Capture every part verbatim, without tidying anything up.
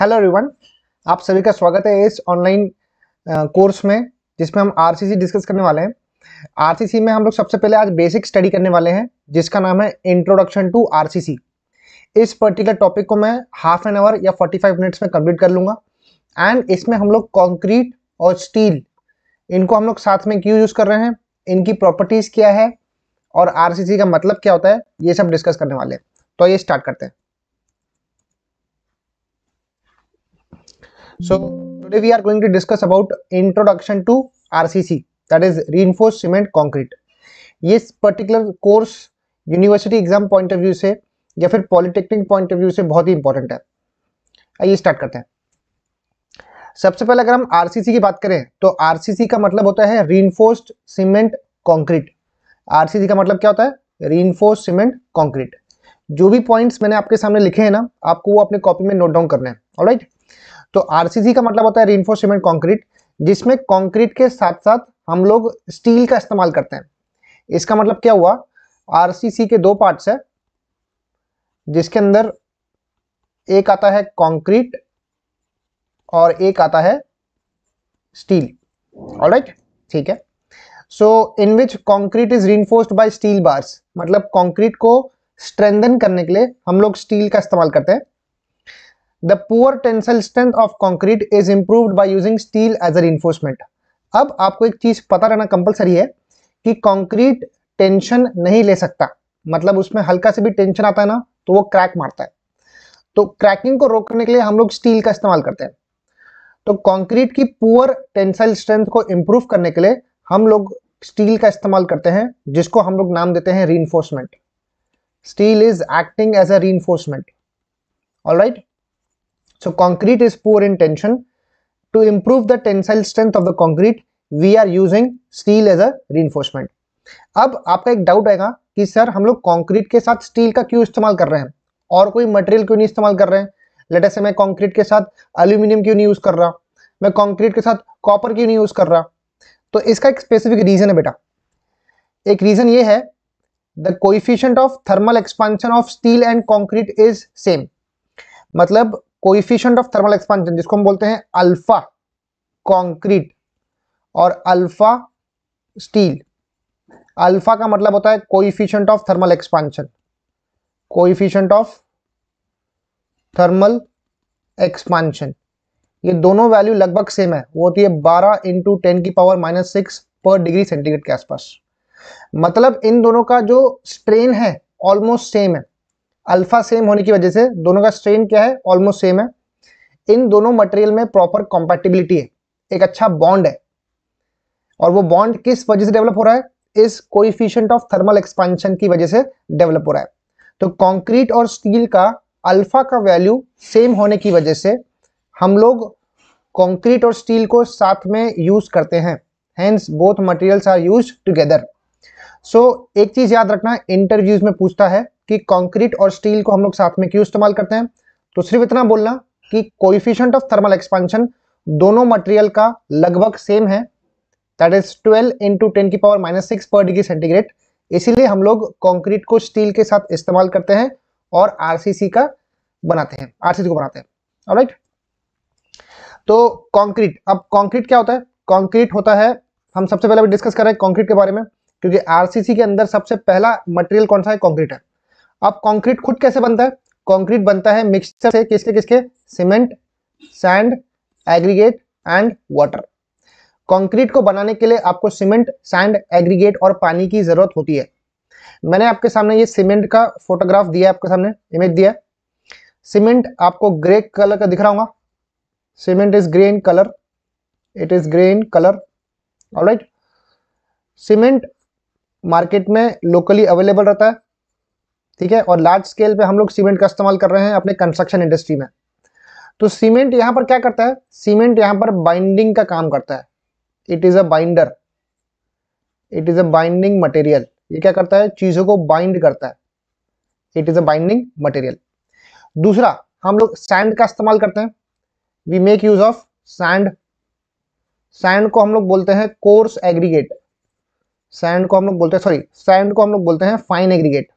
Hello everyone, आप सभी का स्वागत है इस ऑनलाइन कोर्स में जिसमें हम आरसीसी डिस्कस करने वाले हैं। आरसीसी में हम लोग सबसे पहले आज बेसिक स्टडी करने वाले हैं जिसका नाम है इंट्रोडक्शन टू आरसीसी। इस पर्टिकुलर टॉपिक को मैं हाफ एन आवर या पैंतालीस मिनट्स में कंप्लीट कर लूँगा। एंड इसमें हम लोग कॉन्क्रीट और स्टील इनको हम लोग साथ में क्यों यूज़ कर रहे हैं, इनकी प्रॉपर्टीज़ क्या है और आरसीसी का मतलब क्या होता है, ये सब डिस्कस करने वाले हैं। तो ये स्टार्ट करते हैं। So today we are going to discuss about introduction to R C C, that is reinforced cement concrete। ये particular course university exam point of view से या फिर पॉलिटेक्निक पॉइंट ऑफ व्यू से बहुत ही इंपॉर्टेंट है। आइए स्टार्ट करते हैं। सबसे पहले अगर हम आरसीसी की बात करें तो आरसीसी का मतलब होता है reinforced cement concrete। आरसीसी का मतलब क्या होता है? reinforced cement concrete। जो भी पॉइंट्स मैंने आपके सामने लिखे हैं ना, आपको वो अपने कॉपी में नोट डाउन करना है। ऑलराइट, तो आरसीसी का मतलब होता है रिइंफोर्स्ड सीमेंट कंक्रीट, जिसमें कंक्रीट के साथ साथ हम लोग स्टील का इस्तेमाल करते हैं। इसका मतलब क्या हुआ? आरसीसी के दो पार्ट्स है जिसके अंदर एक आता है कंक्रीट और एक आता है स्टील। ऑलराइट, ठीक है। So in which concrete is reinforced by steel bars, मतलब कंक्रीट को स्ट्रेंथन करने के लिए हम लोग स्टील का इस्तेमाल करते हैं। The poor tensile strength of concrete is improved by using steel as a reinforcement। अब आपको एक चीज पता रहना कंपलसरी है कि कंक्रीट टेंशन नहीं ले सकता, मतलब उसमें हल्का से भी टेंशन आता है ना तो वो क्रैक मारता है। तो क्रैकिंग को रोकने के लिए हम लोग स्टील का इस्तेमाल करते हैं। तो कंक्रीट की पुअर टेंसाइल स्ट्रेंथ को इम्प्रूव करने के लिए हम लोग स्टील का इस्तेमाल करते हैं, जिसको हम लोग नाम देते हैं reinforcement. Steel is acting as a reinforcement. Alright, so concrete is poor in tension, to improve the tensile strength of the concrete we are using steel as a reinforcement। अब आपका एक डाउट आएगा कि सर हम लोग concrete के साथ steel का क्यों इस्तेमाल कर रहे हैं और कोई मटेरियल क्यों नहीं इस्तेमाल कर रहे हैं। लेट अस से मैं कंक्रीट के साथ एल्यूमिनियम क्यों नहीं यूज कर रहा, मैं कंक्रीट के साथ कॉपर क्यों नहीं यूज कर रहा। तो इसका एक स्पेसिफिक रीजन है बेटा। एक रीजन ये है, the coefficient of thermal expansion of steel and concrete is same. मतलब कोएफिशिएंट ऑफ थर्मल एक्सपेंशन जिसको हम बोलते हैं अल्फा कंक्रीट और अल्फा स्टील। अल्फा का मतलब होता है coefficient of thermal expansion, coefficient of thermal expansion. ये दोनों वैल्यू लगभग सेम है, वो होती है बारह इंटू टेन की पावर माइनस सिक्स पर डिग्री सेंटीग्रेड के आसपास। मतलब इन दोनों का जो स्ट्रेन है ऑलमोस्ट सेम है। अल्फा सेम होने की वजह से दोनों का स्ट्रेन क्या है? ऑलमोस्ट सेम है। इन दोनों मटेरियल में प्रॉपर कॉम्पैटिबिलिटी है, एक अच्छा बॉन्ड है। और वो बॉन्ड किस वजह से डेवलप हो रहा है? इस कोएफिशिएंट ऑफ थर्मल एक्सपेंशन की वजह से डेवलप हो रहा है। तो कंक्रीट और स्टील का अल्फा का वैल्यू सेम होने की वजह से हम लोग कंक्रीट और स्टील को साथ में यूज करते हैं। Hence both materials are used together. So एक चीज याद रखना, इंटरव्यूज में पूछता है कि कंक्रीट और स्टील को हम लोग साथ में क्यों इस्तेमाल करते हैं, तो सिर्फ इतना बोलना कि कोएफिशिएंट ऑफ थर्मल एक्सपेंशन दोनों मटेरियल का लगभग सेम है, that is twelve into ten की पावर माइनस सिक्स पर डिग्री सेंटीग्रेड। इसीलिए हम लोग कंक्रीट को स्टील के साथ इस्तेमाल करते हैं और आरसीसी का बनाते हैं, आरसीसी को बनाते हैं। ऑलराइट, तो कॉन्क्रीट, अब कॉन्क्रीट क्या होता है? कॉन्क्रीट होता है, हम सबसे पहले डिस्कस कर रहे हैं कॉन्क्रीट के बारे में, क्योंकि आरसीसी के अंदर सबसे पहला मटेरियल कौन सा है? कॉन्क्रीट है। अब कंक्रीट खुद कैसे बनता है? कंक्रीट बनता है मिक्सचर से, किसके किसके? Cement, sand, aggregate and water. Concrete को बनाने के लिए आपको सीमेंट, सैंड, एग्रीगेट और पानी की जरूरत होती है। मैंने आपके सामने ये सीमेंट का फोटोग्राफ दिया है, आपके सामने इमेज दिया है। सीमेंट आपको ग्रे कलर का दिख रहा होगा, cement is grey in colour, it is grey in colour. Alright, cement market में लोकली अवेलेबल रहता है, ठीक है, और लार्ज स्केल पे हम लोग सीमेंट का इस्तेमाल कर रहे हैं अपने कंस्ट्रक्शन इंडस्ट्री में। तो सीमेंट यहाँ पर क्या करता है? सीमेंट यहाँ पर बाइंडिंग का काम करता है। It is a binder, it is a binding material. ये क्या करता है? चीजों को बाइंड करता है। It is a binding material. दूसरा, हम लोग सैंड का इस्तेमाल करते हैं। We make use of sand. Sand को हम लोग बोलते हैं कोर्स एग्रीगेट। सैंड को हम लोग बोलते हैं सॉरी सैंड को हम लोग बोलते हैं fine aggregate.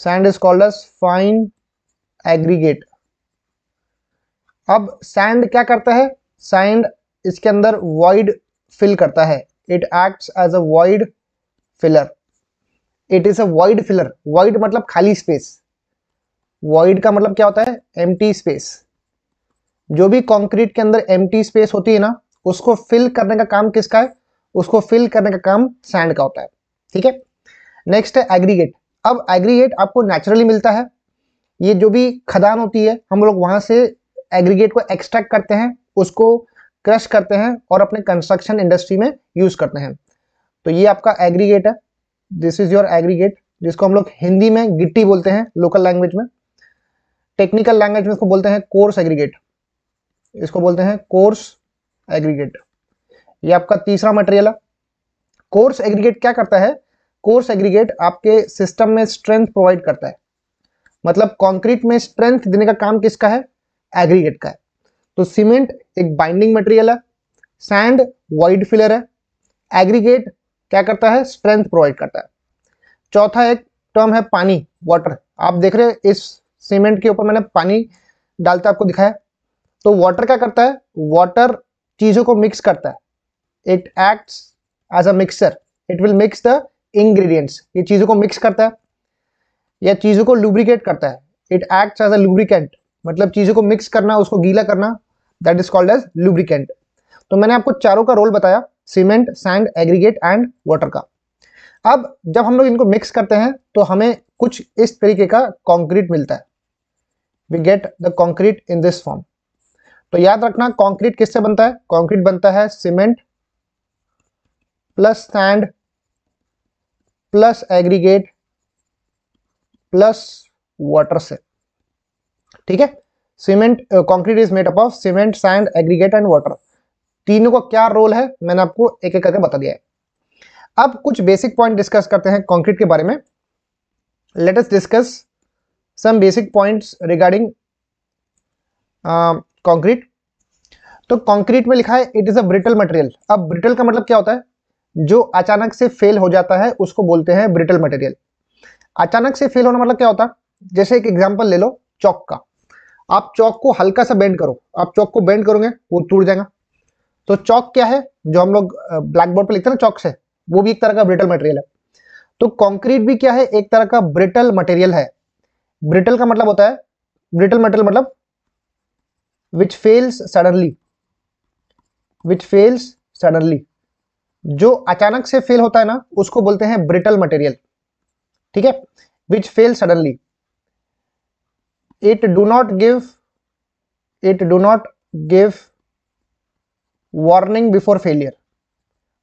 Sand is called as fine aggregate, अब सैंड क्या करता है, सैंड इसके अंदर वॉइड फिल करता है, it acts as a void filler, it is a void filler. Void मतलब खाली स्पेस, वॉइड का मतलब क्या होता है, एम्प्टी स्पेस। जो भी कंक्रीट के अंदर एम्प्टी स्पेस होती है ना, उसको फिल करने का काम किसका है, उसको फिल करने का काम सैंड का होता है। ठीक है, नेक्स्ट है एग्रीगेट। अब एग्रीगेट आपको नेचुरली मिलता है, ये जो भी खदान होती है हम लोग वहां से एग्रीगेट को एक्सट्रैक्ट करते हैं, उसको क्रश करते हैं और अपने कंस्ट्रक्शन इंडस्ट्री में यूज करते हैं। तो ये आपका एग्रीगेट है, दिस इज योर एग्रीगेट, जिसको हम लोग हिंदी में गिट्टी बोलते हैं लोकल लैंग्वेज में, टेक्निकल लैंग्वेज में इसको बोलते हैं कोर्स एग्रीगेट, इसको बोलते हैं कोर्स एग्रीगेट। ये आपका तीसरा मटेरियल है। कोर्स एग्रीगेट क्या करता है, कोर्स एग्रीगेट आपके सिस्टम में स्ट्रेंथ प्रोवाइड करता है, मतलब कंक्रीट में स्ट्रेंथ देने का काम किसका है, एग्रीगेट का है। तो सीमेंट एक बाइंडिंग मटेरियल है, सैंड वॉइड फिलर है, एग्रीगेट क्या करता है, स्ट्रेंथ प्रोवाइड करता है। चौथा एक टर्म है पानी, वाटर। आप देख रहे हैं इस सीमेंट के ऊपर मैंने पानी डालता आपको दिखाया। तो वाटर क्या करता है, वाटर चीजों को मिक्स करता है, it acts as a mixer, it will mix the ingredients. ये चीजों को मिक्स करता है या चीजों को लुब्रिकेट करता है, it acts as a lubricant, मतलब चीजों को मिक्स करना, उसको गीला करना, that is called as lubricant. तो मैंने आपको चारों का रोल बताया, cement, sand, aggregate and water का। अब जब हम लोग इनको मिक्स करते हैं तो हमें कुछ इस तरीके का कॉन्क्रीट मिलता है, we get the concrete in this form. तो याद रखना कंक्रीट किससे बनता है, कंक्रीट बनता है cement plus sand plus aggregate plus water से। ठीक है, cement concrete is made up of cement, sand, aggregate and water. तीनों का क्या रोल है मैंने आपको एक एक करके बता दिया है। अब कुछ बेसिक पॉइंट डिस्कस करते हैं कंक्रीट के बारे में। Let us discuss some basic points regarding concrete. तो कंक्रीट में लिखा है it is a brittle material. अब ब्रिटल का मतलब क्या होता है, जो अचानक से फेल हो जाता है उसको बोलते हैं ब्रिटल मटेरियल। अचानक से फेल होना मतलब क्या होता है, जैसे एक एग्जांपल ले लो चौक का। आप चौक को हल्का सा बेंड करो, आप चौक को बेंड करोगे वो टूट जाएगा। तो चौक क्या है, जो हम लोग ब्लैक बोर्ड पर लिखते हैं ना चौक से, वो भी एक तरह का ब्रिटल मटेरियल है। तो कंक्रीट भी क्या है, एक तरह का ब्रिटल मटेरियल है। ब्रिटल का मतलब होता है, ब्रिटल मटेरियल मतलब which fails suddenly, which fails suddenly, जो अचानक से फेल होता है ना उसको बोलते हैं ब्रिटल मटेरियल। ठीक है, which fails suddenly, it do not give, it do not give warning before failure,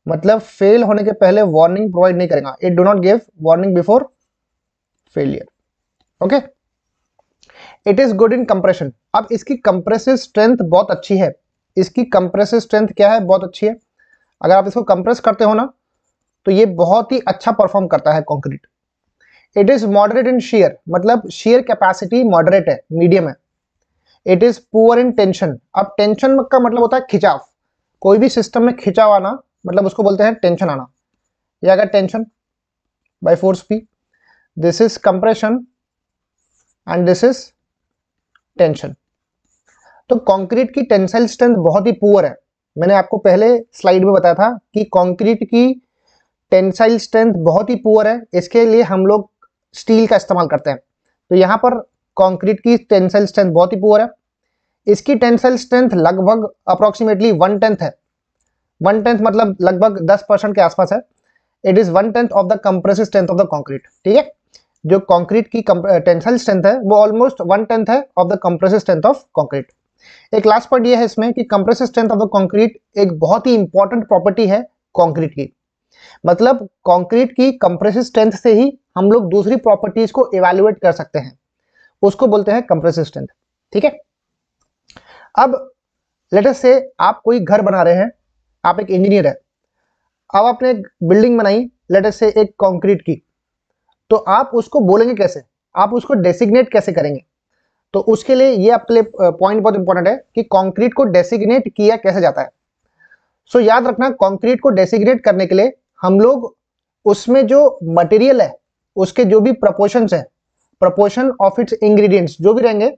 मतलब फेल होने के पहले वार्निंग प्रोवाइड नहीं करेगा। It do not give warning before failure. Okay, it is good in compression. अब इसकी कंप्रेसिव स्ट्रेंथ बहुत अच्छी है, इसकी कंप्रेसिव स्ट्रेंथ क्या है, बहुत अच्छी है। अगर आप इसको कंप्रेस करते हो ना तो ये बहुत ही अच्छा परफॉर्म करता है concrete. It is moderate in shear, मतलब शीयर कैपेसिटी मॉडरेट है, मीडियम है। It is poor in tension. अब टेंशन का मतलब होता है खिंचाव, कोई भी सिस्टम में खिंचाव आना, मतलब उसको बोलते हैं टेंशन आना। या अगर tension by force P, this is compression and this is tension. तो कंक्रीट की टेंसाइल स्ट्रेंथ बहुत ही पुअर है। मैंने आपको पहले स्लाइड में बताया था कि कंक्रीट की टेंसाइल स्ट्रेंथ बहुत ही पुअर है, इसके लिए हम लोग स्टील का इस्तेमाल करते हैं। तो यहाँ पर कंक्रीट की टेंसाइल स्ट्रेंथ बहुत ही पुअर है। इसकी टेंसाइल स्ट्रेंथ लगभग अप्रोक्सीमेटली वन टेंथ है, वन टेंथ मतलब लगभग दस परसेंट के आसपास है। It is one tenth of the compressive strength of the concrete. ठीक है, जो कंक्रीट की टेंसाइल स्ट्रेंथ है वो ऑलमोस्ट वन टेंथ है of the compressive strength of concrete. एक लास्ट पॉइंट ये है इसमें कि compressive strength of the concrete एक बहुत ही इंपॉर्टेंट प्रॉपर्टी है कंक्रीट की, मतलब कंक्रीट की कंप्रेसिव स्ट्रेंथ से ही हम लोग दूसरी प्रॉपर्टीज को इवेल्युएट कर सकते हैं, उसको बोलते हैं कंप्रेसिव स्ट्रेंथ। ठीक है, अब लेट अस से आप कोई घर बना रहे हैं, आप एक इंजीनियर है, अब आपने एक बिल्डिंग बनाई लेट अस से एक कंक्रीट की, तो आप उसको बोलेंगे कैसे, आप उसको डेसिग्नेट कैसे करेंगे। तो उसके लिए ये आपके लिए पॉइंट बहुत इंपॉर्टेंट है कि कंक्रीट को डेसिग्नेट किया कैसे जाता है। सो so, याद रखना कंक्रीट को डेसिग्नेट करने के लिए हम लोग उसमें जो मटेरियल है उसके जो भी प्रपोर्शंस है, प्रपोर्शन ऑफ इट्स इंग्रेडिएंट्स जो भी रहेंगे,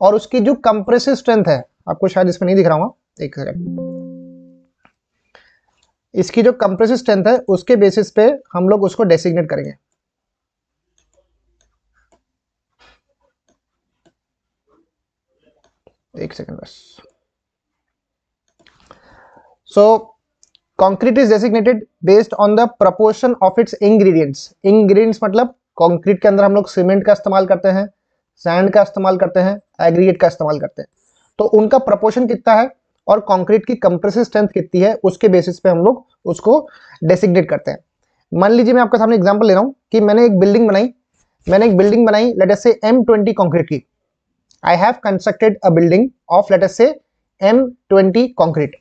और उसकी जो कंप्रेसिव स्ट्रेंथ है आपको शायद इसमें नहीं दिख रहा हूँ, एक सेकंड। इसकी जो कंप्रेसिव स्ट्रेंथ है उसके बेसिस पे हम लोग उसको डेसिग्नेट करेंगे। एक सेकंड बस। So concrete is designated based on the proportion of its ingredients. Ingredients मतलब कंक्रीट के अंदर हम लोग सीमेंट का इस्तेमाल करते हैं, सैंड का इस्तेमाल करते हैं, एग्रीगेट का इस्तेमाल करते हैं, तो उनका प्रोपोर्शन कितना है और कंक्रीट की कंप्रेसिव स्ट्रेंथ कितनी है उसके बेसिस पे हम लोग उसको डेसिग्नेट करते हैं। मान लीजिए मैं आपके सामने एग्जांपल ले रहा हूँ कि मैंने एक बिल्डिंग बनाई मैंने एक बिल्डिंग बनाई late us say M twenty concrete की। I have constructed a building of let us say M twenty concrete.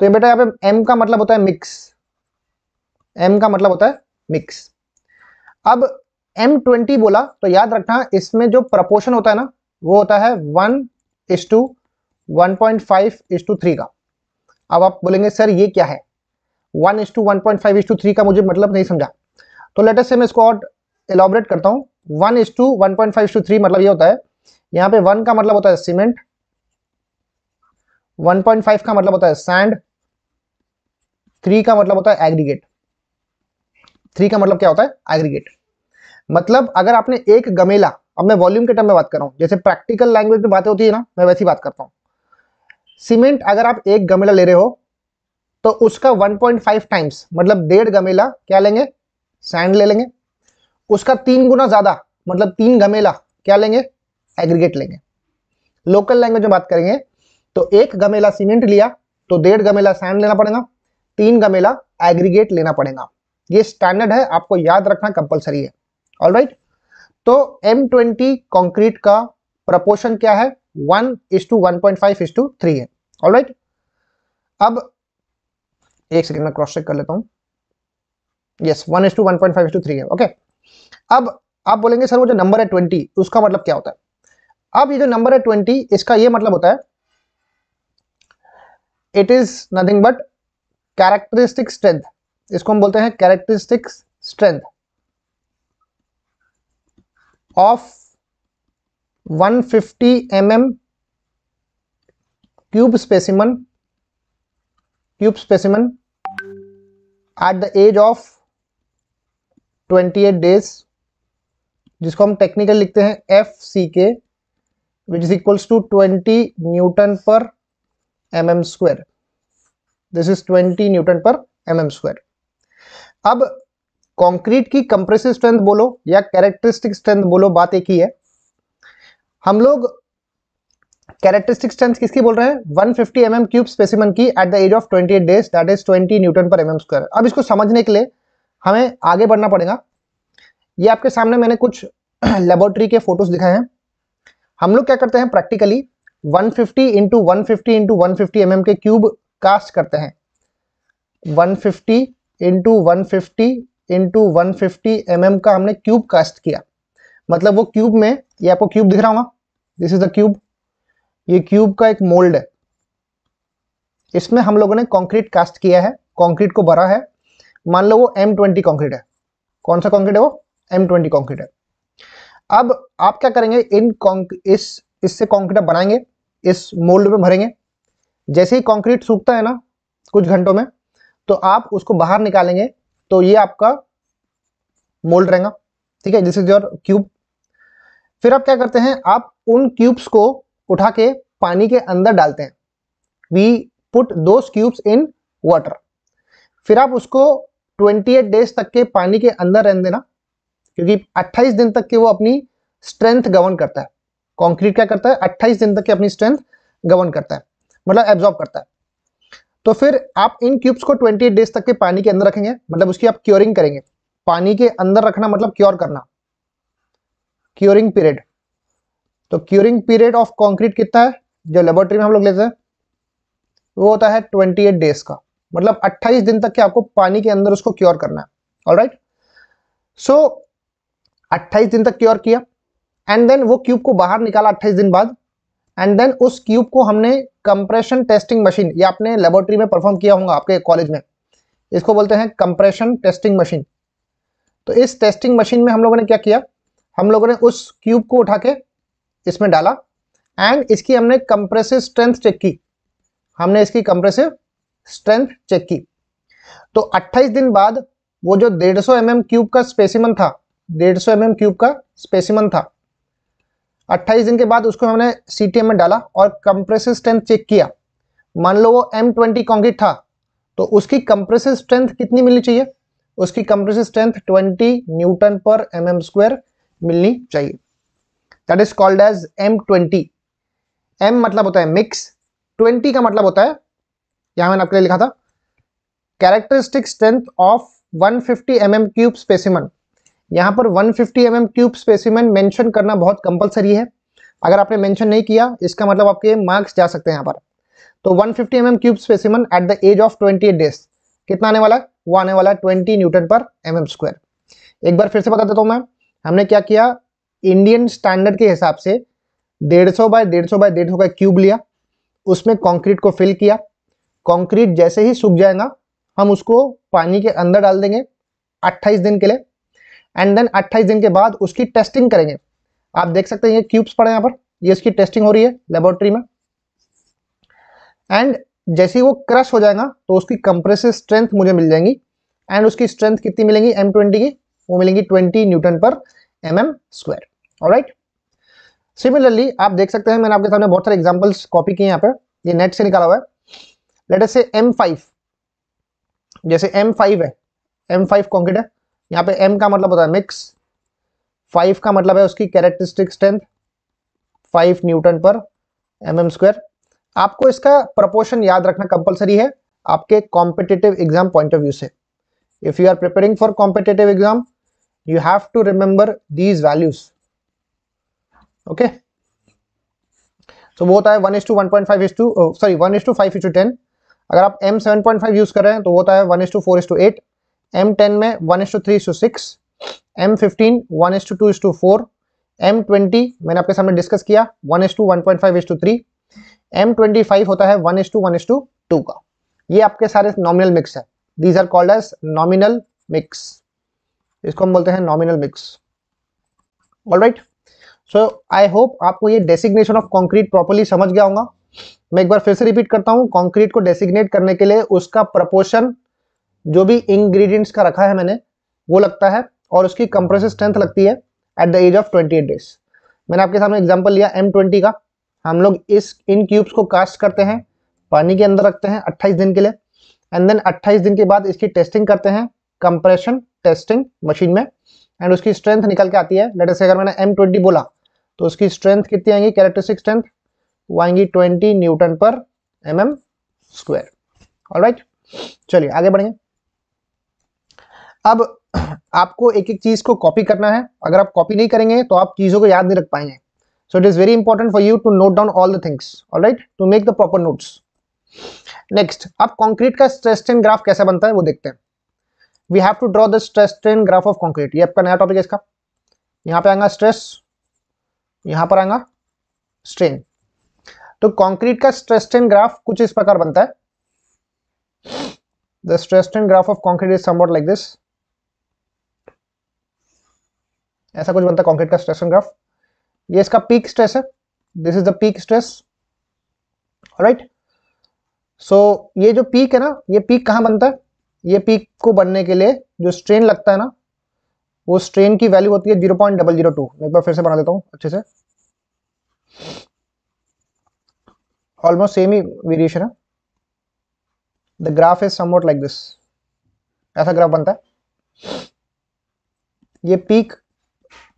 तो बेटा यहाँ पे एम का मतलब होता है मिक्स, एम का मतलब होता है मिक्स। अब एम ट्वेंटी बोला तो याद रखना इसमें जो प्रपोर्शन होता है ना वो होता है one is to one point five is to three का। अब आप बोलेंगे सर ये क्या है, one is to one point five is to three का मुझे मतलब नहीं समझा। तो लेट अस से मैं इसको और एलॉबरेट करता हूँ। One is to one point five is to three मतलब ये होता है, यहाँ पे वन का मतलब होता है सीमेंट, वन पॉइंट फाइव का मतलब होता है सैंड, थ्री का मतलब होता है एग्रीगेट। थ्री का मतलब क्या होता है एग्रीगेट। मतलब अगर आपने एक गमेला, अब मैं वॉल्यूम के टर्म में बात कर रहा हूँ, जैसे प्रैक्टिकल लैंग्वेज में बातें होती है ना मैं वैसी बात करता हूँ। सीमेंट अगर आप एक गमेला ले रहे हो तो उसका वन पॉइंट फाइव टाइम्स मतलब डेढ़ गमेला क्या लेंगे, सैंड ले लेंगे। उसका तीन गुना ज़्यादा मतलब तीन गमेला क्या लेंगे, एग्रीगेट लेंगे। लोकल लैंग्वेज में बात करेंगे तो एक गमेला सीमेंट लिया तो डेढ़ गमेला सैंड लेना पड़ेगा, तीन गमेला एग्रीगेट लेना पड़ेगा। ये स्टैंडर्ड है, आपको याद रखना कंपलसरी है। All right right? तो एम ट्वेंटी कंक्रीट का प्रपोर्शन क्या है, one is to one point five is to three है। All right right? अब एक सेकंड में क्रॉस चेक कर लेता हूं। Yes, one is to one point five is to three है। Okay okay? अब आप बोलेंगे सर वो जो नंबर है ट्वेंटी उसका मतलब क्या होता है। अब ये जो नंबर है ट्वेंटी इसका ये मतलब होता है it is nothing but characteristic strength. इसको हम बोलते हैं characteristic strength of one fifty M M cube specimen cube specimen at the age of twenty eight days, जिसको हम टेक्निकल लिखते हैं F C K, which is equals to twenty newton पर M M square. This is twenty newton पर M M square. अब concrete की compressive strength बोलो या कैरेक्टरिस्टिक स्ट्रेंथ बोलो, बात एक ही है। हम लोग कैरेक्टरिस्टिक स्ट्रेंथ किसकी बोल रहे हैं, one fifty M M cube specimen की at the age of twenty eight days, that is twenty newton पर एम एम स्क्वायर। अब इसको समझने के लिए हमें आगे बढ़ना पड़ेगा। ये आपके सामने मैंने कुछ लेबोरेटरी के फोटोज दिखाए हैं। हम लोग क्या करते हैं practically, one fifty into one fifty into one fifty M M के क्यूब कास्ट करते हैं, one fifty into one fifty into one fifty M M का हमने क्यूब कास्ट किया। मतलब वो क्यूब में, ये आपको क्यूब दिख रहा होगा, दिस इज द क्यूब, ये क्यूब का एक मोल्ड है, इसमें हम लोगों ने कंक्रीट कास्ट किया है, कंक्रीट को भरा है। मान लो वो एम ट्वेंटी कंक्रीट है। कौन सा कंक्रीट है वो, एम ट्वेंटी कंक्रीट है। अब आप क्या करेंगे, इन इस इससे कंक्रीट आप बनाएंगे, इस मोल्ड में भरेंगे। जैसे ही कंक्रीट सूखता है ना कुछ घंटों में, तो आप उसको बाहर निकालेंगे तो ये आपका मोल्ड रहेगा, ठीक है, दिस इज योर क्यूब। फिर आप क्या करते हैं, आप उन क्यूब्स को उठा के पानी के अंदर डालते हैं, we put those cubes in water. फिर आप उसको ट्वेंटी एट डेज तक के पानी के अंदर रहने देना, क्योंकि अट्ठाईस दिन तक के वो अपनी स्ट्रेंथ गवर्न करता है। कंक्रीट क्या करता है, अट्ठाईस दिन तक के अपनी स्ट्रेंथ गवर्न करता है, मतलब एब्जॉर्ब करता है। तो फिर आप इन क्यूब्स को ट्वेंटी एट डेज तक के पानी के अंदर रखेंगे, मतलब उसकी आप क्योरिंग करेंगे। पानी के अंदर रखना मतलब क्योर करना, क्योरिंग पीरियड। तो क्योरिंग पीरियड ऑफ कंक्रीट कितना है, जो लेबोरेटरी में हम लोग लेते हैं वो होता है ट्वेंटी एट डेज का, मतलब अट्ठाईस दिन तक के आपको पानी के अंदर उसको क्योर करना है। ऑल राइट, सो अट्ठाईस दिन तक क्योर किया एंड देन वो क्यूब को बाहर निकाला अट्ठाईस दिन बाद, एंड देन उस क्यूब को हमने कंप्रेशन टेस्टिंग मशीन, ये आपने लेबोरेटरी में परफॉर्म किया होगा आपके कॉलेज में, इसको बोलते हैं कंप्रेशन टेस्टिंग मशीन। तो इस टेस्टिंग मशीन में हम लोगों ने क्या किया, हम लोगों ने उस क्यूब को उठा के इसमें डाला एंड इसकी हमने कंप्रेसिव स्ट्रेंथ चेक की, हमने इसकी कंप्रेसिव स्ट्रेंथ चेक की। तो अट्ठाईस दिन बाद वो जो डेढ़ सौ एम एम क्यूब का स्पेसिमन था, डेढ़ सौ एम एम क्यूब का स्पेसिमन था, अट्ठाईस दिन के बाद उसको हमने सीटीएम में डाला और कंप्रेसिव स्ट्रेंथ चेक किया। मान लो वो एम ट्वेंटी कॉन्क्रीट था तो उसकी कंप्रेसिव स्ट्रेंथ कितनी मिलनी चाहिए, उसकी कंप्रेसिव स्ट्रेंथ ट्वेंटी न्यूटन पर एम एम स्क्वायर मिलनी चाहिए। That is called as M twenty. M मतलब होता है मिक्स, ट्वेंटी का मतलब होता है, यहाँ मैंने आपके लिए लिखा था, characteristic strength of one fifty MM cube specimen. यहाँ पर one fifty MM cube specimen mention करना बहुत कंपलसरी है, अगर आपने मेंशन नहीं किया इसका मतलब आपके मार्क्स जा सकते हैं यहाँ पर। तो one fifty MM cube specimen at the age of twenty eight days कितना आने वाला है, वो आने वाला है ट्वेंटी न्यूटन पर एमएम स्क्वायर। एक बार फिर से बता देता हूँ मैं, हमने क्या किया, इंडियन स्टैंडर्ड के हिसाब से डेढ़ सौ बाय डेढ़ सौ बाय डेढ़ सौ का क्यूब लिया, उसमें कंक्रीट को फिल किया। कंक्रीट जैसे ही सूख जाएगा हम उसको पानी के अंदर डाल देंगे अट्ठाईस दिन के लिए, एंड देन अट्ठाईस दिन के बाद उसकी टेस्टिंग करेंगे। आप देख सकते हैं ये क्यूब्स पड़े यहाँ पर, ये इसकी टेस्टिंग हो रही है लेबोरेटरी में, एंड जैसे ही वो क्रश हो जाएगा तो उसकी कंप्रेसिव स्ट्रेंथ मुझे मिल जाएंगी, एंड उसकी स्ट्रेंथ कितनी मिलेंगी एम ट्वेंटी की, वो मिलेंगी ट्वेंटी न्यूटन पर M M square. All right, similarly आप देख सकते हैं, मैंने आपके सामने बहुत सारे एग्जाम्पल्स कॉपी किए यहाँ पे, ये नेट से निकाला हुआ है। Let us say M five, जैसे एम फाइव है, एम फाइव कॉन्क्रीट है, यहाँ पे m का मतलब होता है मिक्स, फाइव का मतलब है उसकी कैरेक्टरिस्टिक स्ट्रेंथ फाइव न्यूटन पर एमएम स्क्वायर। आपको इसका प्रोपोर्शन याद रखना कंपलसरी है आपके competitive exam point of view से। If you are preparing for competitive exam you have to remember these values. Okay, तो वो होता है one is to one point five is to sorry one is to five is to ten. अगर आप M seven point five use कर रहे हैं तो वो होता है one is to four is to eight. M ten में one is to three is to six. M fifteen one is to two is to four. M twenty मैंने आपके सामने डिस्कस किया one is to one point five is to three. M twenty five होता है one is to one is to two का। ये आपके सारे नॉमिनल मिक्स है, these are called as nominal mix, इसको हम बोलते हैं nominal mix. Alright, so I hope आपको ये डेसिग्नेशन ऑफ कॉन्क्रीट प्रॉपरली समझ गया होगा। मैं एक बार फिर से रिपीट करता हूँ, कॉन्क्रीट को डेसिग्नेट करने के लिए उसका प्रपोर्शन जो भी इंग्रेडिएंट्स का रखा है मैंने वो लगता है, और उसकी कंप्रेसिव स्ट्रेंथ लगती है at the age of twenty eight days. मैंने आपके सामने एग्जांपल लिया एम ट्वेंटी का। हम लोग इस इन क्यूब्स को कास्ट करते हैं, पानी के अंदर रखते हैं अट्ठाईस दिन के लिए, एंड देन अट्ठाईस दिन के बाद इसकी टेस्टिंग करते हैं कंप्रेशन टेस्टिंग मशीन में, एंड उसकी स्ट्रेंथ निकल के आती है। लेट अस से अगर मैंने एम ट्वेंटी बोला तो उसकी स्ट्रेंथ कितनी आएंगी, कैरेक्टरिस्टिक स्ट्रेंथ वो आएंगी ट्वेंटी न्यूटन पर एम एम स्क्वायर। ऑलराइट, चलिए आगे बढ़ेंगे। अब आपको एक एक चीज को कॉपी करना है, अगर आप कॉपी नहीं करेंगे तो आप चीजों को याद नहीं रख पाएंगे। So it is very important for you to note down all the things. Alright, to make the proper notes. Next, अब कंक्रीट का स्ट्रेस स्ट्रेन ग्राफ कैसे बनता है वो देखते हैं। We have to draw the stress strain graph of concrete. ये आपका नया टॉपिक है इसका। यहाँ पे आएगा स्ट्रेस, यहाँ पर आएगा स्ट्रेन। तो कंक्रीट का स्ट्रेस स्ट्रेन ग्राफ कुछ इस प्रकार बनता है। The stress strain graph of concrete is somewhat like this. ऐसा कुछ बनता है कंक्रीट का स्ट्रेस ग्राफ। ये इसका पीक स्ट्रेस है, this is the peak stress. Right, so ये जो पीक है ना, ये पीक कहाँ बनता है, ये पीक को बनने के लिए जो स्ट्रेन लगता है ना, वो स्ट्रेन की वैल्यू होती है zero point double zero two. मैं एक बार फिर से बना देता हूँ अच्छे से, ऑलमोस्ट सेम ही वेरिएशन है। The graph is somewhat like this. ऐसा ग्राफ बनता है। ये पीक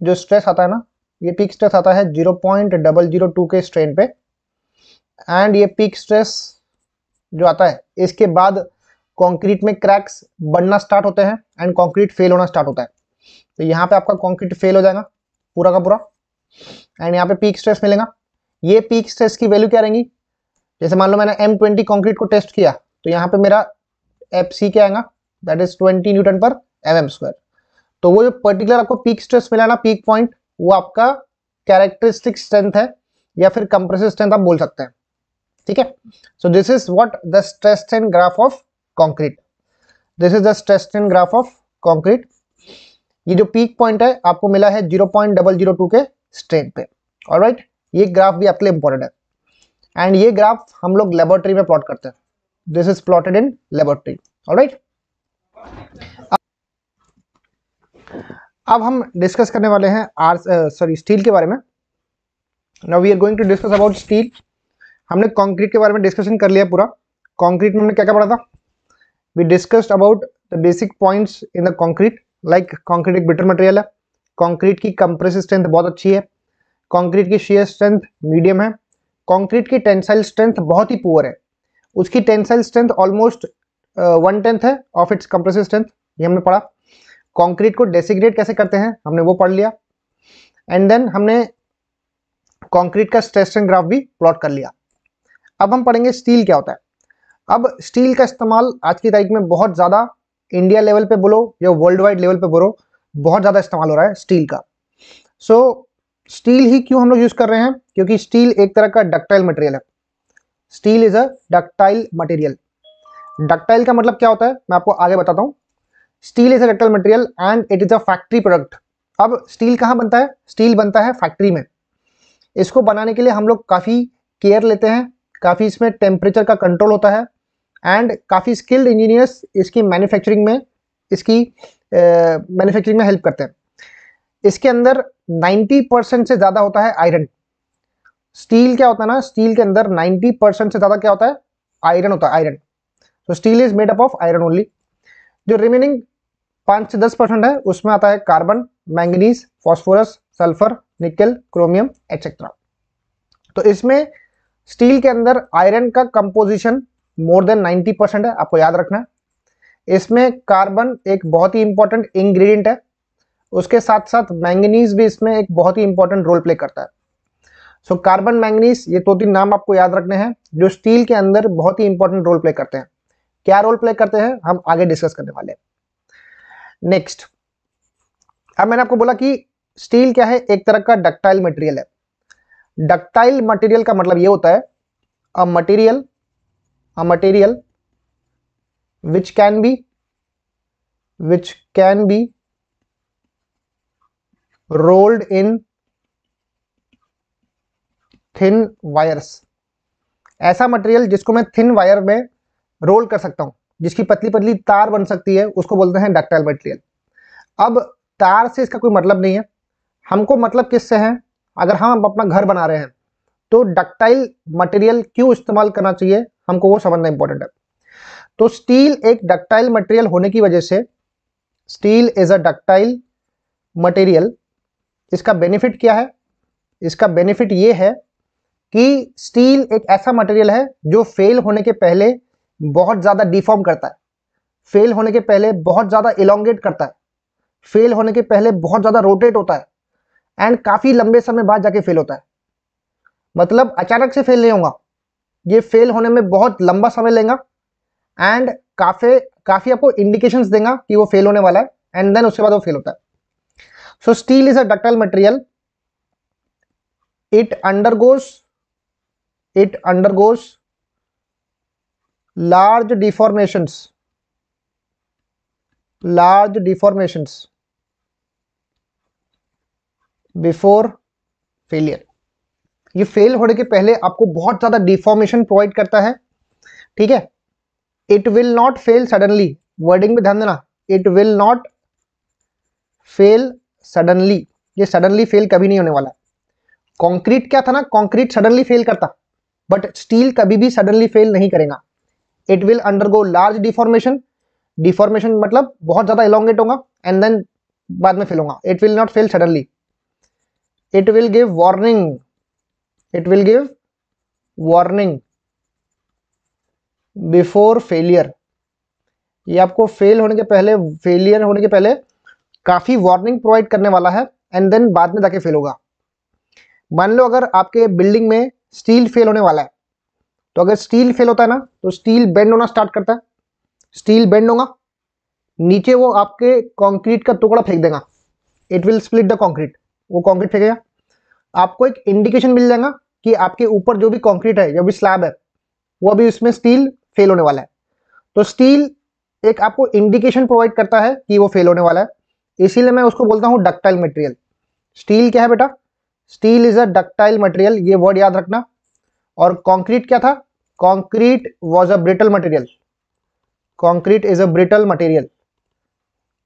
जो स्ट्रेस आता है ना, ये पीक स्ट्रेस आता है zero point double zero two के स्ट्रेन पे, एंड ये पीक स्ट्रेस जो आता है इसके बाद कंक्रीट में क्रैक्स बनना स्टार्ट होते हैं एंड कंक्रीट फेल होना स्टार्ट होता है। तो यहाँ पे आपका कंक्रीट फेल हो जाएगा पूरा का पूरा, एंड यहाँ पे पीक स्ट्रेस मिलेगा। ये पीक स्ट्रेस की वैल्यू क्या रहेंगी, जैसे मान लो मैंने एम ट्वेंटी कंक्रीट को टेस्ट किया तो यहाँ पे मेरा एफ सी क्या आएगा, दैट इज ट्वेंटी न्यूटन पर एम एम स्क्वायर। तो वो जो पर्टिकुलर आपको पीक स्ट्रेस मिला ना, पीक पॉइंट, वो आपका कैरेक्टरिस्टिक स्ट्रेंथ है या फिर कंप्रेसिव स्ट्रेंथ आप बोल सकते हैं। ठीक है, so this is what the stress strain graph of concrete. This is the stress strain graph of concrete. ये जो पीक पॉइंट है आपको मिला है zero point double zero two के स्ट्रेन पे। ऑलराइट, ये ग्राफ भी आपके लिए इंपॉर्टेंट है। एंड ये ग्राफ हम लोग लेबोरेटरी में प्लॉट करते हैं, this is plotted in laboratory. Alright, अब हम डिस्कस करने वाले हैं आर सॉरी स्टील के बारे में। Now we are going to discuss about steel. हमने कंक्रीट के बारे में डिस्कशन कर लिया पूरा। कंक्रीट में हमने क्या क्या पढ़ा था? We discussed about the basic points in the concrete, like concrete एक बेटर मटेरियल है, कंक्रीट की कंप्रेसिव स्ट्रेंथ बहुत अच्छी है, कंक्रीट की शेयर स्ट्रेंथ मीडियम है, कंक्रीट की टेंसाइल स्ट्रेंथ बहुत ही पुअर है, उसकी tensile strength almost one tenth है ऑफ इट्स कंप्रेसिव स्ट्रेंथ, ये हमने पढ़ा। कंक्रीट को डेसिग्रेट कैसे करते हैं हमने वो पढ़ लिया। एंड देन हमने कंक्रीट का स्ट्रेस स्ट्रेन ग्राफ भी प्लॉट कर लिया। अब हम पढ़ेंगे स्टील क्या होता है। अब स्टील का इस्तेमाल आज की तारीख में बहुत ज़्यादा, इंडिया लेवल पे बोलो या वर्ल्ड वाइड लेवल पे बोलो, बहुत ज़्यादा इस्तेमाल हो रहा है स्टील का। सो स्टील ही क्यों हम लोग यूज़ कर रहे हैं? क्योंकि स्टील एक तरह का डक्टाइल मटेरियल है। Steel is a ductile material. Ductile का मतलब क्या होता है मैं आपको आगे बताता हूँ। Steel is a ductile material and it is a factory product. अब स्टील कहाँ बनता है? स्टील बनता है फैक्ट्री में। इसको बनाने के लिए हम लोग काफ़ी केयर लेते हैं, काफ़ी इसमें टेम्परेचर का कंट्रोल होता है एंड काफ़ी स्किल्ड इंजीनियर्स इसकी मैन्युफैक्चरिंग में इसकी मैन्युफैक्चरिंग uh, में हेल्प करते हैं। इसके अंदर नब्बे परसेंट से ज़्यादा होता है आयरन। स्टील क्या होता है ना, स्टील के अंदर नब्बे परसेंट से ज़्यादा क्या होता है? आयरन होता है, आयरन। तो steel is made up of iron only. जो रिमेनिंग पाँच से दस परसेंट है उसमें आता है carbon, manganese, phosphorus, sulphur, nickel, chromium etcetera. तो इसमें स्टील के अंदर आयरन का कंपोजिशन मोर देन नब्बे परसेंट है, आपको याद रखना है। इसमें कार्बन एक बहुत ही इंपॉर्टेंट इंग्रेडिएंट है, उसके साथ साथ मैंगनीज भी इसमें एक बहुत ही इंपॉर्टेंट रोल प्ले करता है। सो कार्बन, मैंगनीज, ये दो तीन नाम आपको याद रखने हैं जो स्टील के अंदर बहुत ही इंपॉर्टेंट रोल प्ले करते हैं। क्या रोल प्ले करते हैं हम आगे डिस्कस करने वाले हैं। नेक्स्ट, अब मैंने आपको बोला कि स्टील क्या है, एक तरह का डक्टाइल मटेरियल है। डक्टाइल मटेरियल का मतलब ये होता है a material a material which can be which can be rolled in thin wires. ऐसा मटेरियल जिसको मैं थिन वायर में रोल कर सकता हूं, जिसकी पतली पतली तार बन सकती है, उसको बोलते हैं डक्टाइल मटेरियल। अब तार से इसका कोई मतलब नहीं है, हमको मतलब किससे है? अगर हम अपना घर बना रहे हैं तो डक्टाइल मटेरियल क्यों इस्तेमाल करना चाहिए, हमको वो समझना इंपॉर्टेंट है। तो स्टील एक डक्टाइल मटेरियल होने की वजह से, steel is a ductile material, इसका बेनिफिट क्या है? इसका बेनिफिट ये है कि स्टील एक ऐसा मटेरियल है जो फेल होने के पहले बहुत ज़्यादा डिफॉर्म करता है, फेल होने के पहले बहुत ज़्यादा इलोंगेट करता है, फेल होने के पहले बहुत ज़्यादा रोटेट होता है एंड काफ़ी लंबे समय बाद जाके फेल होता है। मतलब अचानक से फेल नहीं होगा, ये फेल होने में बहुत लंबा समय लेगा एंड काफ़ी काफ़ी आपको इंडिकेशंस देगा कि वो फेल होने वाला है एंड देन उसके बाद वो फेल होता है। So steel is a ductile material. It undergoes it undergoes large deformations large deformations before failure. ये फेल होने के पहले आपको बहुत ज़्यादा डिफॉर्मेशन प्रोवाइड करता है, ठीक है। It will not fail suddenly, wording में ध्यान देना, it will not fail suddenly. ये सडनली फेल कभी नहीं होने वाला। कंक्रीट क्या था ना, कंक्रीट सडनली फेल करता, बट स्टील कभी भी सडनली फेल नहीं करेगा। It will undergo large deformation, deformation मतलब बहुत ज़्यादा इलोंगेट होगा एंड देन बाद में फेल होगा। It will not fail suddenly. It will give warning. It will give warning before failure. ये आपको फेल होने के पहले, फेलियर होने के पहले काफ़ी वार्निंग प्रोवाइड करने वाला है एंड देन बाद में जाके फेल होगा। मान लो अगर आपके बिल्डिंग में स्टील फेल होने वाला है, तो अगर स्टील फेल होता है ना तो स्टील बेंड होना स्टार्ट करता है। स्टील बेंड होगा, नीचे वो आपके कंक्रीट का टुकड़ा फेंक देगा। It will split the concrete, वो कंक्रीट फेंकेगा। आपको एक इंडिकेशन मिल जाएगा कि आपके ऊपर जो भी कंक्रीट है, जो भी स्लैब है, वो अभी उसमें स्टील फेल होने वाला है। तो स्टील एक आपको इंडिकेशन प्रोवाइड करता है कि वो फेल होने वाला है, इसीलिए मैं उसको बोलता हूँ डक्टाइल मटेरियल। स्टील क्या है बेटा? Steel is a ductile material, ये वर्ड याद रखना। और कंक्रीट क्या था? Concrete was a brittle material, concrete is a brittle material.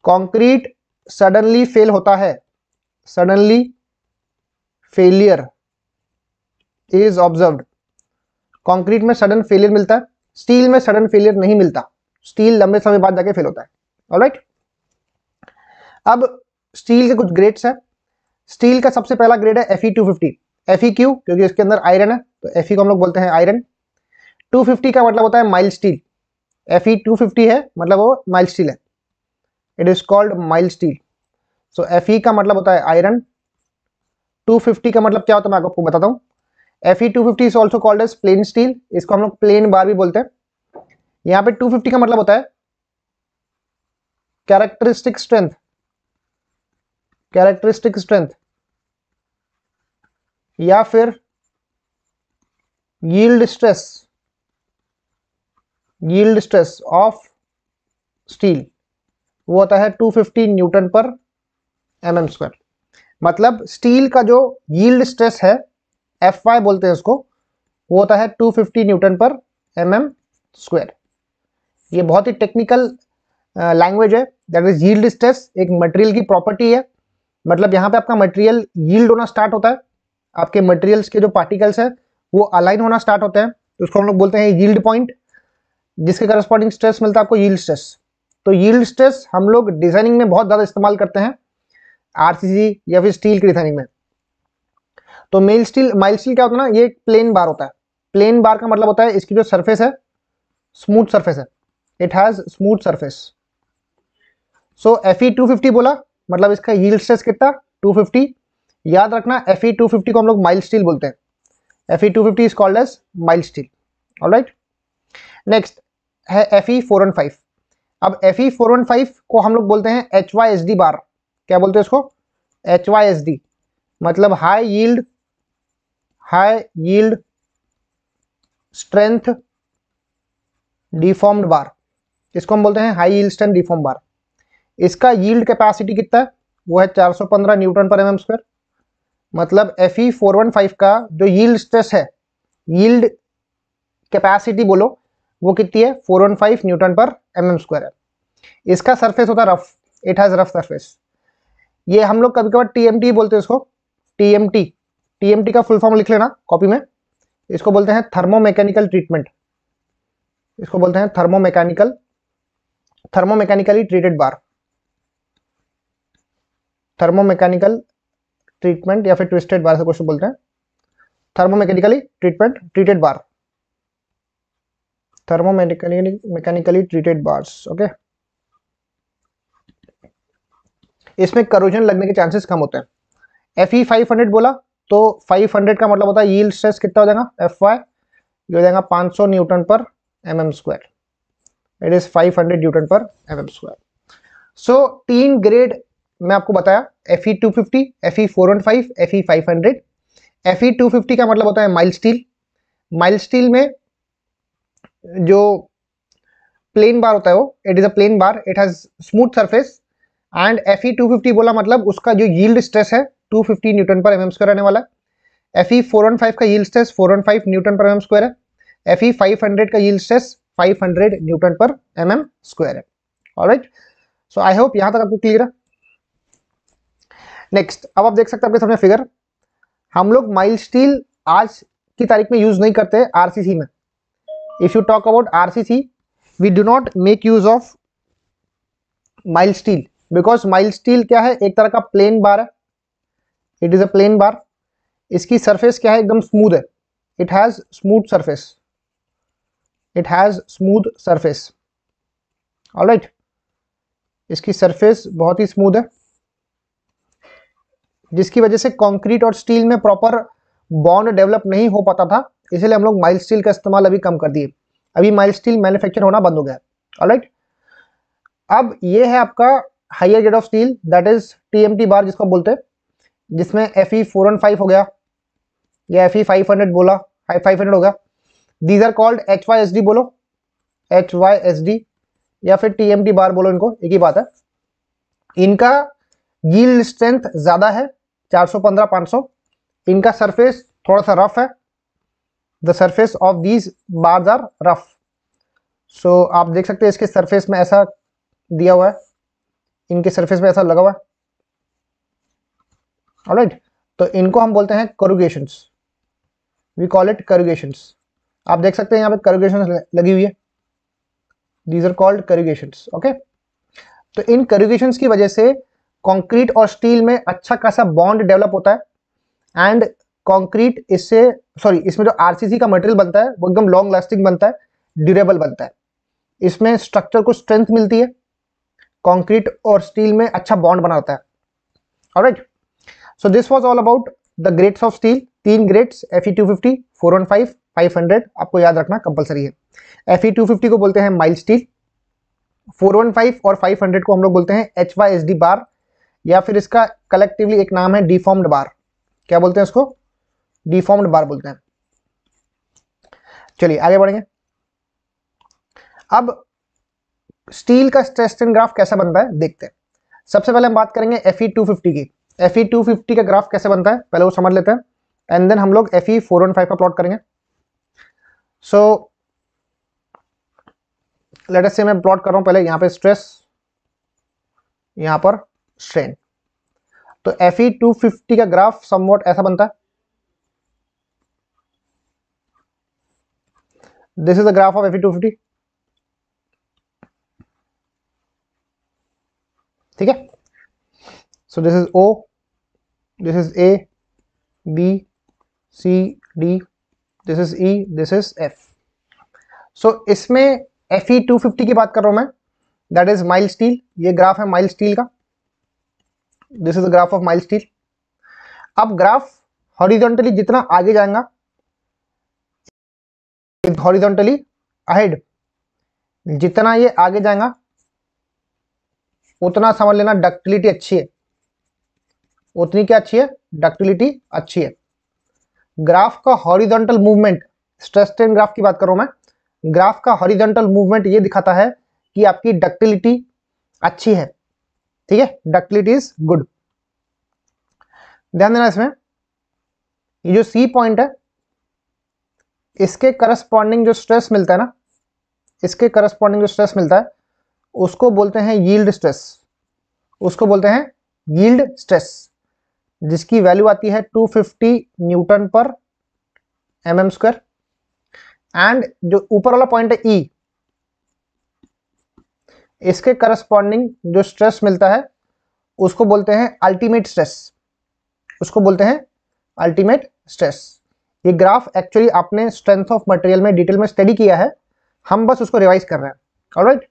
Concrete suddenly fail होता है, suddenly failure is observed. Concrete में सडन फेलियर मिलता है, स्टील में सडन फेलियर नहीं मिलता, स्टील लंबे समय बाद जाके फेल होता है। ऑलराइट, अब स्टील के कुछ ग्रेड्स हैं। स्टील का सबसे पहला ग्रेड है F E two fifty, F E क्यों? क्योंकि इसके अंदर आयरन है, तो एफ ई को हम लोग बोलते हैं आयरन। टू फिफ्टी का मतलब होता है mild steel, F E two fifty है मतलब वो माइल्ड स्टील है, it is called mild steel. So F E का मतलब होता है आयरन, टू फिफ्टी का मतलब क्या होता है मैं आपको बताता हूँ। F E two fifty is also called as plain steel, इसको हम लोग प्लेन बार भी बोलते हैं। यहाँ पे टू फिफ्टी का मतलब होता है कैरेक्टरिस्टिक स्ट्रेंथ, कैरेक्टरिस्टिक स्ट्रेंथ या फिर yield stress, yield stress of steel, वो होता है टू फिफ्टी न्यूटन पर एम एम स्क्वायर। मतलब स्टील का जो यील्ड स्ट्रेस है, एफ वाई बोलते हैं उसको, वो होता है टू फिफ्टी न्यूटन पर एम एम स्क्वायर। ये बहुत ही टेक्निकल लैंग्वेज है, दैट इज यील्ड स्ट्रेस एक मटेरियल की प्रॉपर्टी है। मतलब यहाँ पे आपका मटेरियल यील्ड होना स्टार्ट होता है, आपके मटेरियल्स के जो पार्टिकल्स हैं वो अलाइन होना स्टार्ट होते हैं, तो उसको हम लोग बोलते हैं यील्ड पॉइंट, जिसके करस्पॉन्डिंग स्ट्रेस मिलता है आपको यील्ड स्ट्रेस। तो यील्ड स्ट्रेस हम लोग डिजाइनिंग में बहुत ज़्यादा इस्तेमाल करते हैं, आरसीसी या फिर स्टील की डिजाइनिंग में। तो माइल्ड स्टील, माइल्ड स्टील क्या होता है ना, ये एक प्लेन बार होता है। प्लेन बार का मतलब होता है इसकी जो सरफेस है स्मूथ सरफेस है, it has smooth surface. So F E two fifty बोला मतलब इसका यील्ड स्ट्रेस कितना, टू फिफ्टी। याद रखना एफ ई टू फिफ्टी को हम लोग माइल्ड स्टील बोलते हैं, F E two fifty is called as mild steel. Alright, next है F E four one five. अब F E four one five को हम लोग बोलते हैं H Y S D bar, क्या बोलते हैं इसको? एच वाई एस डी मतलब high yield, high yield strength deformed bar, इसको हम बोलते हैं high yield strength deformed bar. इसका यील्ड कैपेसिटी कितना है? वो है चार सौ पंद्रह न्यूटन पर एम एम स्क्वायर। मतलब F E four one five का जो यील्ड स्ट्रेस है, यील्ड कैपेसिटी बोलो, वो कितनी है? फोर वन फाइव न्यूटन पर एम एम स्क्वायर है। इसका सरफेस होता है rough, it has rough surface. ये हम लोग कभी कभार टी एम टी बोलते हैं इसको, T M T. T M T का फुल फॉर्म लिख लेना कॉपी में, इसको बोलते हैं थर्मोमैकेनिकल ट्रीटमेंट, इसको बोलते हैं thermomechanical, thermomechanically treated bar, thermomechanical treatment या फिर ट्विस्टेड बार से कुछ बोलते हैं, thermomechanically treatment treated bar, thermomechanically mechanically treated bars. Okay, इसमें करोजन लगने के चांसेस कम होते हैं। एफ ई फाइव हंड्रेड बोला तो फाइव हंड्रेड का मतलब होता है यील्ड स्ट्रेस कितना हो जाएगा? एफ वाई ये हो जाएगा पाँच सौ न्यूटन पर M M square, it is five hundred newton पर एम एम स्क्वायर। सो तीन ग्रेड मैं आपको बताया, F E two fifty, F E four one five, F E five hundred. F E two fifty का मतलब होता है माइल्ड स्टील, माइल्ड स्टील में जो प्लेन बार होता है वो, it is a plain bar, it has smooth surface. And F E two fifty बोला मतलब उसका जो यील्ड स्ट्रेस है टू फिफ्टी न्यूटन पर एम एम स्क्वायर आने वाला है। F E four one five का yield stress four one five newton पर एम एम स्क्वायर है। एफ ई फाइव हंड्रेड का yield stress five hundred newton पर एम एम स्क्वायर है। ऑलराइट, सो आई होप यहाँ तक आपको क्लियर है। नेक्स्ट, अब आप देख सकते हैं आपके सामने फिगर। हम लोग माइल्ड स्टील आज की तारीख में यूज नहीं करते आरसीसी में। If you talk about RCC, we do not make use of mild steel, because mild steel क्या है? एक तरह का प्लेन बार है, it is a plain bar. इसकी सरफेस क्या है? एकदम स्मूथ है, it has smooth surface, it has smooth surface. Alright, इसकी सरफेस बहुत ही स्मूथ है, जिसकी वजह से कंक्रीट और स्टील में प्रॉपर बॉन्ड डेवलप नहीं हो पाता था, इसलिए हम लोग माइल्ड स्टील का इस्तेमाल अभी कम कर दिए। अभी माइल्ड स्टील मैन्युफैक्चर होना बंद हो गया है। ऑलराइट, अब ये है आपका higher grade of steel, that is T M T bar जिसको बोलते हैं, जिसमें F E four one five हो गया या एफ ई फाइव हंड्रेड बोला, फाइव हंड्रेड हो गया। These are called H Y S D बोलो, एच वाई एस डी या फिर टी एम टी बार बोलो, इनको एक ही बात है। इनका यील्ड स्ट्रेंथ ज़्यादा है, चार सौ पंद्रह पाँच सौ, इनका सरफेस थोड़ा सा रफ है, the surface of these bars are rough. So आप देख सकते हैं इसके सरफेस में ऐसा दिया हुआ है, इनके सरफेस में ऐसा लगा हुआ है। ऑलराइट, तो इनको हम बोलते हैं corrugations, we call it corrugations. आप देख सकते हैं यहाँ पे करुगेशंस लगी हुई है, these are called corrugations. Okay, तो इन करुगेशंस की वजह से कंक्रीट और स्टील में अच्छा खासा बॉन्ड डेवलप होता है, एंड कंक्रीट इससे सॉरी इसमें जो आरसीसी का मटेरियल बनता है वो एकदम लॉन्ग लास्टिंग बनता है, ड्यूरेबल बनता है, इसमें स्ट्रक्चर को स्ट्रेंथ मिलती है, कंक्रीट और स्टील में अच्छा बॉन्ड बनाता है। Alright, so this was all about the grades of steel. तीन grades, F E two fifty, four one five, five hundred, आपको याद रखना कंपलसरी है। एफ ई टू फिफ्टी को बोलते हैं mild steel, four one five और फाइव हंड्रेड को हम लोग बोलते हैं H Y S D bar, या फिर इसका कलेक्टिवली एक नाम है डिफॉर्म्ड बार। क्या बोलते हैं उसको? डिफॉर्म्ड बार बोलते हैं। चलिए आगे बढ़ेंगे। अब स्टील का स्ट्रेस स्ट्रेन ग्राफ कैसा बनता है देखते हैं। सबसे पहले हम बात करेंगे एफ ई टू फिफ्टी की। एफ ई टू फिफ्टी का ग्राफ कैसे बनता है पहले वो समझ लेते हैं, एंड देन हम लोग F E four one five का प्लॉट करेंगे। सो लेट अस से मैं प्लॉट कर रहा हूं, पहले यहाँ पे स्ट्रेस, यहाँ पर स्ट्रेन। तो एफ ई टू फिफ्टी का ग्राफ समवॉट ऐसा बनता है। This is the graph of F E two fifty, ठीक है। So this is O, this is A, B, C, D, this is E, this is F. So इसमें F E two fifty की बात कर रहा हूं मैं, दैट इज माइल स्टील। ये ग्राफ है माइल स्टील का, this is the graph of mild steel. अब ग्राफ हॉरिजॉन्टली जितना आगे जाएगा, हॉरिजॉन्टली अहेड जितना ये आगे जाएगा उतना समझ लेना डक्टिलिटी अच्छी है, उतनी क्या अच्छी है, डक्टिलिटी अच्छी है। ग्राफ का horizontal movement, stress strain graph की बात करूं मैं, ग्राफ का हॉरिजॉन्टल मूवमेंट ये दिखाता है कि आपकी डक्टिलिटी अच्छी है, ठीक है, डक्टिलिटी इज गुड। ध्यान देना इसमें, ये जो सी पॉइंट है इसके करस्पॉन्डिंग जो स्ट्रेस मिलता है ना, इसके करस्पॉन्डिंग जो स्ट्रेस मिलता है उसको बोलते हैं यील्ड स्ट्रेस, उसको बोलते हैं यील्ड स्ट्रेस, जिसकी वैल्यू आती है टू फिफ्टी न्यूटन पर एम एम स्क्वायर। एंड जो ऊपर वाला पॉइंट है ई, इसके करस्पॉन्डिंग जो स्ट्रेस मिलता है उसको बोलते हैं अल्टीमेट स्ट्रेस, उसको बोलते हैं अल्टीमेट स्ट्रेस। ये ग्राफ एक्चुअली आपने स्ट्रेंथ ऑफ मटेरियल में डिटेल में स्टडी किया है, हम बस उसको रिवाइज कर रहे हैं। ऑलराइट,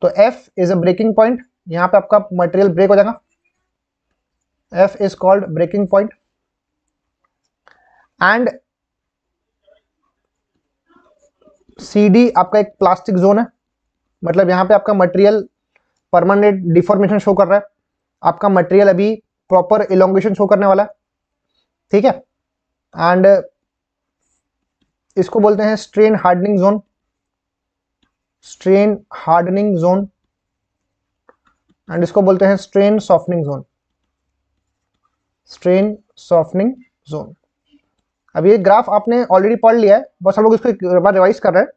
तो F is a breaking point, यहाँ पे आपका मटेरियल ब्रेक हो जाएगा, F is called breaking point. And C D आपका एक प्लास्टिक जोन है, मतलब यहाँ पे आपका मटेरियल परमानेंट डिफॉर्मेशन शो कर रहा है, आपका मटेरियल अभी प्रॉपर इलोंगेशन शो करने वाला है, ठीक है। एंड इसको बोलते हैं strain hardening zone, strain hardening zone, and इसको बोलते हैं strain softening zone, strain softening zone. अब ये ग्राफ आपने ऑलरेडी पढ़ लिया है, बस हम लोग इसको एक बार रिवाइज कर रहे हैं।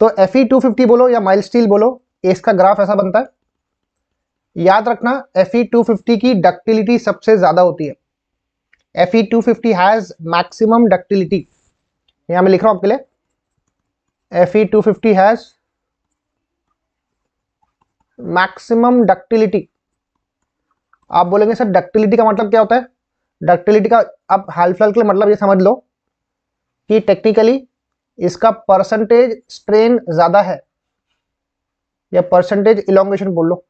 तो एफ ई टू फिफ्टी बोलो या माइल स्टील बोलो, इसका ग्राफ ऐसा बनता है। याद रखना एफ ई टू फिफ्टी की डक्टिलिटी सबसे ज्यादा होती है, F E two fifty has maximum ductility. यहाँ मैं लिख रहा हूं आपके लिए, F E two fifty has maximum ductility. आप बोलेंगे सर डक्टिलिटी का मतलब क्या होता है? डक्टिलिटी का आप हाल फिलहाल के लिए मतलब ये समझ लो कि टेक्निकली इसका परसेंटेज स्ट्रेन ज्यादा है, या परसेंटेज इलोंगेशन बोल लो,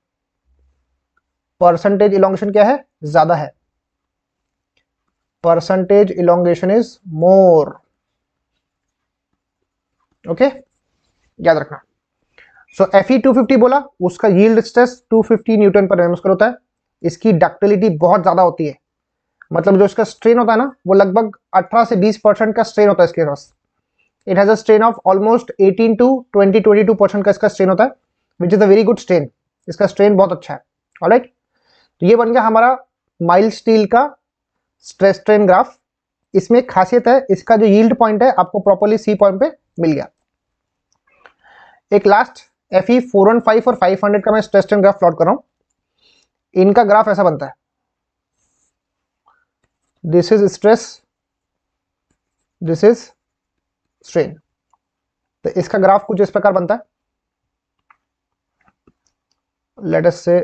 परसेंटेज इलोंगेशन क्या है, ज्यादा है, percentage elongation is more. Okay, याद रखना। So F E two fifty बोला, उसका yield stress two fifty newton पर एम स्क्वायर होता है, इसकी डक्टिलिटी बहुत ज्यादा होती है, मतलब जो इसका स्ट्रेन होता है ना वो लगभग अठारह से बीस परसेंट का स्ट्रेन होता है इसके पास। It has a strain of almost eighteen to twenty to twenty two percent का इसका स्ट्रेन होता है, which is a very good strain, इसका स्ट्रेन बहुत अच्छा है। ऑलराइट, तो ये बन गया हमारा माइल स्टील का स्ट्रेस स्ट्रेन ग्राफ। इसमें एक खासियत है, इसका जो यील्ड पॉइंट है आपको प्रॉपरली सी पॉइंट पे मिल गया। एक last F E four one five और फाइव हंड्रेड का मैं स्ट्रेस स्ट्रेन ग्राफ प्लॉट कर रहा हूं। इनका ग्राफ ऐसा बनता है, this is stress, this is strain. तो इसका ग्राफ कुछ इस प्रकार बनता है। लेट अस से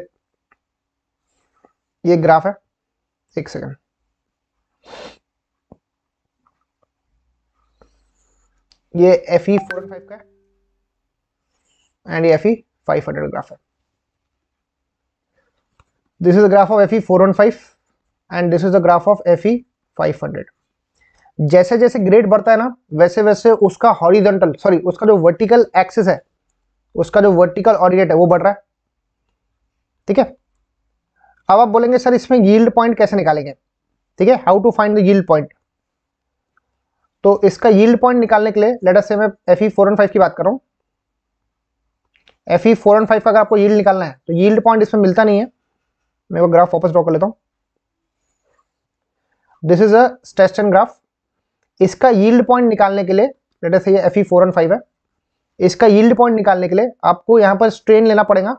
ये ग्राफ है, एक सेकेंड, ये एफई फोर वन फाइव का है एंड ये एफई फाइव हंड्रेड ग्राफ है। This is the graph of FE four one five and this is the graph of FE five hundred. जैसे जैसे ग्रेड बढ़ता है ना, वैसे वैसे उसका हॉरिजॉन्टल सॉरी उसका जो वर्टिकल एक्सिस है, उसका जो वर्टिकल ऑर्डिनेट है वो बढ़ रहा है। ठीक है, अब आप बोलेंगे सर इसमें यील्ड पॉइंट कैसे निकालेंगे। ठीक है, how to find the yield point. तो इसका यील्ड पॉइंट निकालने के लिए लेट अस से मैं एफई फोर वन फाइव की बात कर रहा हूँ। एफई फोर वन फाइव का अगर आपको यील्ड निकालना है तो यील्ड पॉइंट इसमें मिलता नहीं है। मैं वो ग्राफ वापस ड्रॉ कर लेता हूँ। This is a stress strain graph. इसका यील्ड पॉइंट निकालने के लिए लेट अस से ये एफई फोर वन फाइव है, इसका यील्ड पॉइंट निकालने के लिए आपको यहाँ पर स्ट्रेन लेना पड़ेगा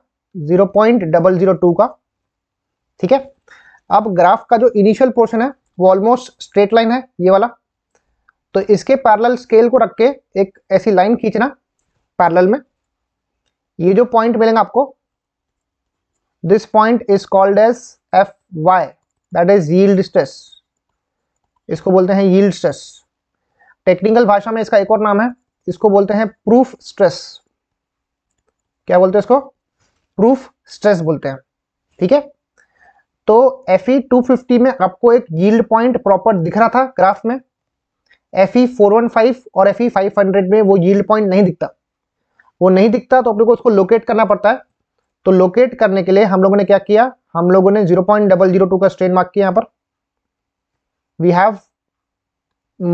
zero point double zero two का। ठीक है, अब ग्राफ का जो इनिशियल पोर्शन है वो ऑलमोस्ट स्ट्रेट लाइन है ये वाला, तो इसके पैरेलल स्केल को रख के एक ऐसी लाइन खींचना पैरेलल में। ये जो पॉइंट मिलेगा आपको, this point is called as F Y, that is yield stress. इसको बोलते हैं यील्ड स्ट्रेस। टेक्निकल भाषा में इसका एक और नाम है, इसको बोलते हैं प्रूफ स्ट्रेस। क्या बोलते हैं इसको? प्रूफ स्ट्रेस बोलते हैं। ठीक है, तो एफई टू फिफ्टी में आपको एक यील्ड पॉइंट प्रॉपर दिख रहा था ग्राफ में, एफई फोर वन फाइव और एफई फाइव हंड्रेड में वो यील्ड पॉइंट नहीं दिखता। वो नहीं दिखता तो आप लोगों को उसको लोकेट करना पड़ता है। तो लोकेट करने के लिए हम लोगों ने क्या किया, हम लोगों ने zero point double zero two का स्ट्रेन मार्क किया। यहाँ पर we have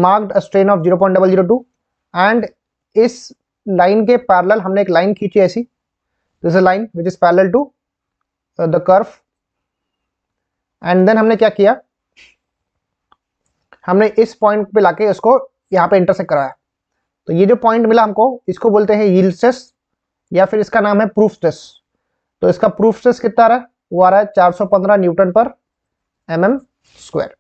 marked a strain of zero point double zero two and इस लाइन के पैरेलल हमने एक लाइन खींची ऐसी, this is line which is parallel to the curve. And then हमने क्या किया, हमने इस पॉइंट पे लाके इसको यहाँ पे इंटरसेक्ट कराया। तो ये जो पॉइंट मिला हमको, इसको बोलते हैं यील्ड स्ट्रेस या फिर इसका नाम है प्रूफ स्ट्रेस। तो इसका प्रूफ स्ट्रेस कितना आ रहा है, वो आ रहा है चार सौ पंद्रह न्यूटन पर MM square.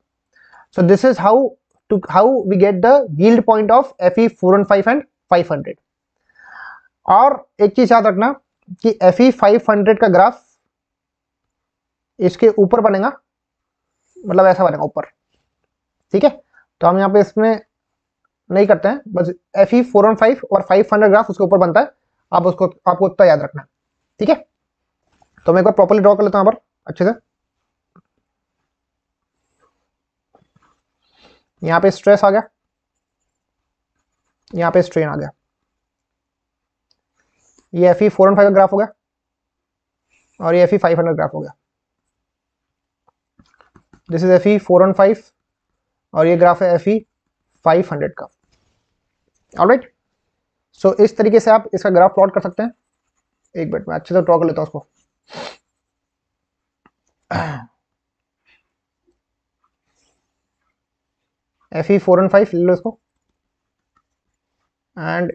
So this is how to how we get the yield point of FE four one five and five hundred. और एक चीज याद रखना कि एफई फाइव हंड्रेड का ग्राफ इसके ऊपर बनेगा, मतलब ऐसा बनेगा ऊपर। ठीक है, तो हम यहाँ पे इसमें नहीं करते हैं, बस एफई फोर वन फाइव और फाइव हंड्रेड ग्राफ उसके ऊपर बनता है। आप उसको आपको उतना याद रखना है। ठीक है, तो मैं एक बार प्रॉपर्ली ड्रॉ कर लेता हूँ यहाँ पर अच्छे से। यहाँ पे स्ट्रेस आ गया, यहाँ पे स्ट्रेन आ गया, ये एफई फोर वन फाइव का ग्राफ हो गया और ये एफई फाइव हंड्रेड ग्राफ हो गया। This is FE four one five और ये ग्राफ है एफई फाइव हंड्रेड का। ऑलराइट, सो इस तरीके से आप इसका ग्राफ प्लॉट कर सकते हैं। एक मिनट में अच्छे से ड्रॉ कर लेता हूँ उसको। एफई फोर वन फाइव ले लो इसको एंड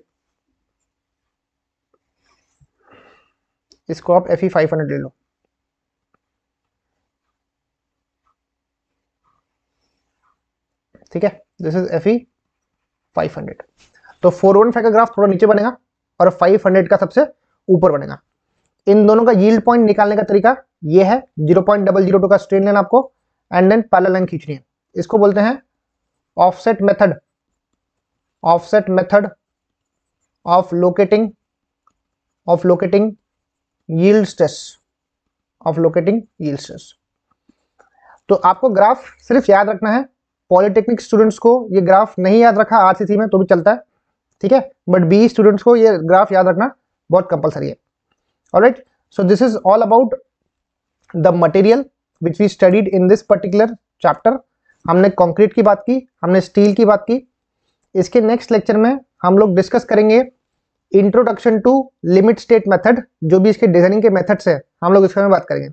इसको आप एफई फाइव हंड्रेड ले लो। ठीक है, this is FE five hundred. तो फोर वन फाइव का ग्राफ थोड़ा नीचे बनेगा और फाइव हंड्रेड का सबसे ऊपर बनेगा। इन दोनों का यील्ड पॉइंट निकालने का तरीका ये है, zero point double zero two का स्ट्रेन लेना आपको एंड देन पैरेलल लाइन खींचनी है। इसको बोलते हैं offset method, offset method of locating of locating yield stress of locating yield stress. तो आपको ग्राफ सिर्फ याद रखना है। पॉलिटेक्निक स्टूडेंट्स को ये ग्राफ नहीं याद रखा आरसीसी में तो भी चलता है, ठीक है, बट बी स्टूडेंट्स को ये ग्राफ याद रखना बहुत कंपलसरी है। Alright, so this is all about the material which we studied in this particular chapter. हमने कंक्रीट की बात की, हमने स्टील की बात की। इसके नेक्स्ट लेक्चर में हम लोग डिस्कस करेंगे introduction to limit state method, जो भी इसके डिजाइनिंग के मेथड्स है, हम लोग इसके बारे में बात करेंगे।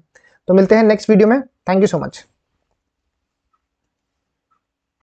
तो मिलते हैं नेक्स्ट वीडियो में। Thank you so much.